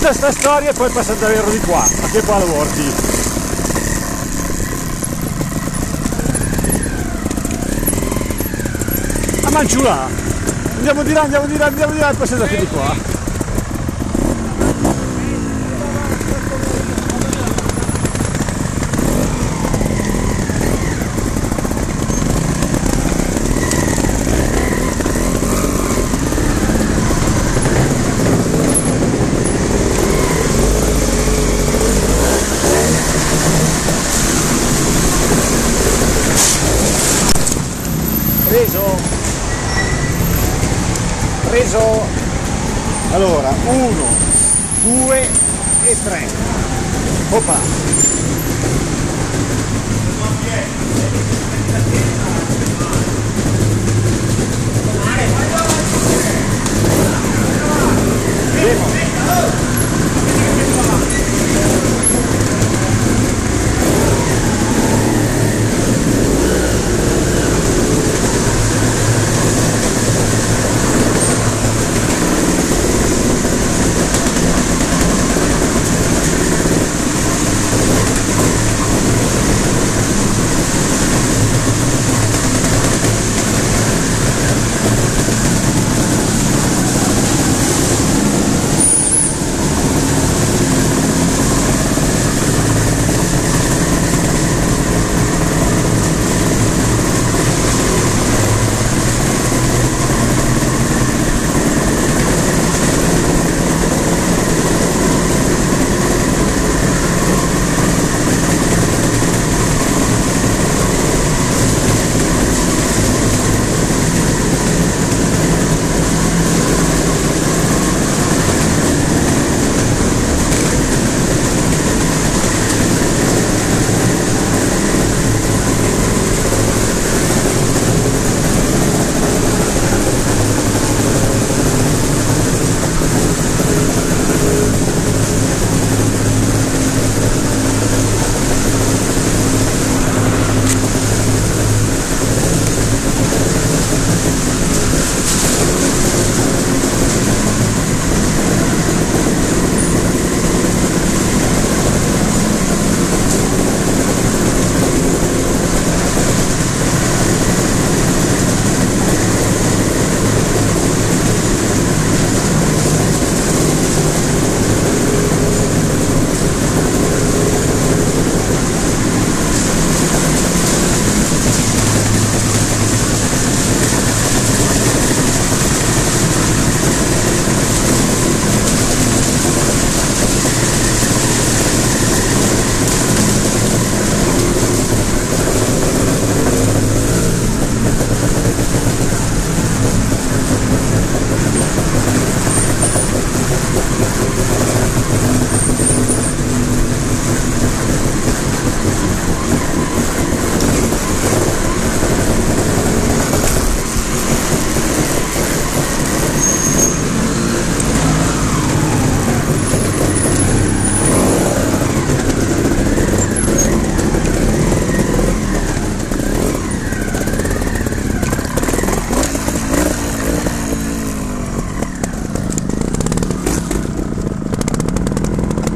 finita sta storia e poi passate davvero di qua, ma che palavordi! A manciù là! Andiamo di là, andiamo di là, andiamo di là e passate anche di qua! Preso, allora 1, 2 e 3. Opa,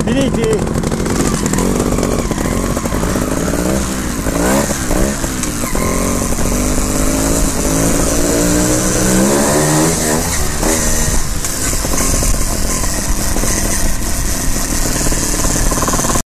finiti?